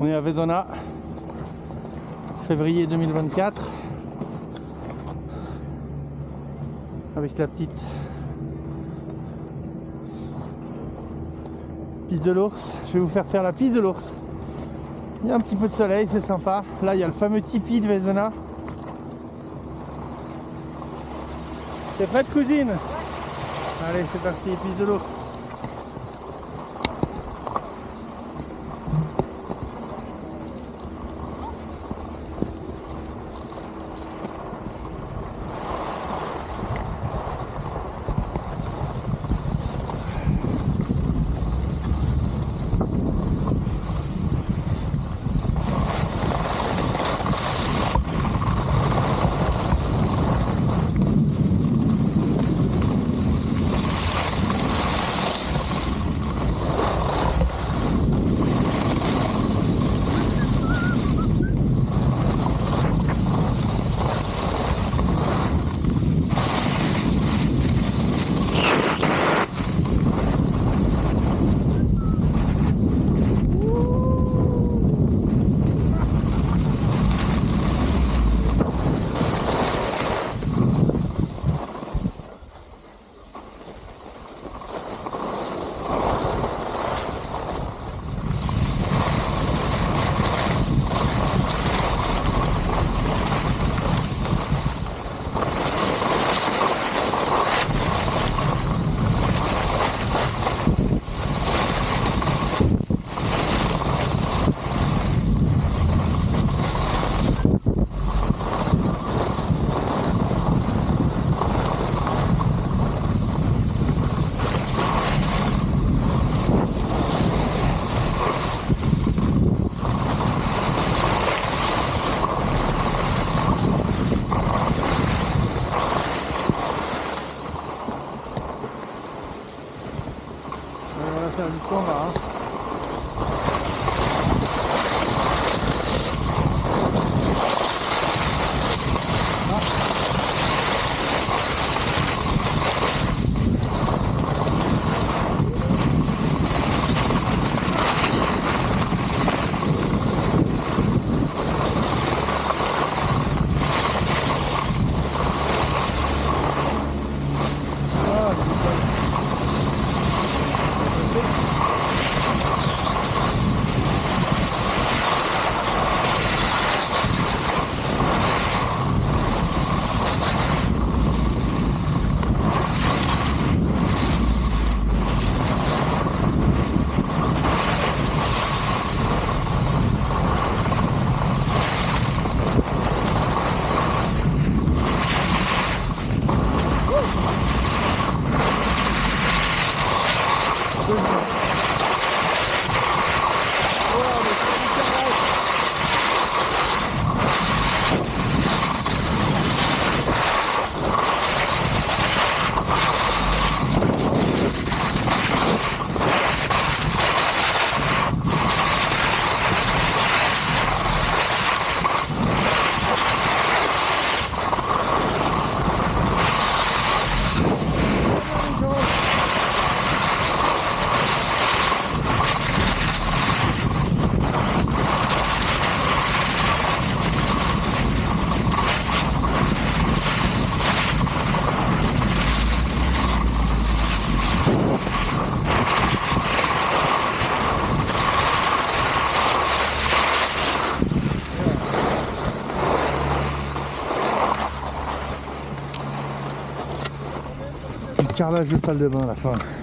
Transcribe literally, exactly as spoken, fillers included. On est à Veysonnaz, février deux mille vingt-quatre, avec la petite piste de l'ours. Je vais vous faire faire la piste de l'ours. Il y a un petit peu de soleil, c'est sympa. Là, il y a le fameux tipi de Veysonnaz. T'es prête, cousine? Allez, c'est parti, piste de l'ours. Carrelage de salle de bain à la fin.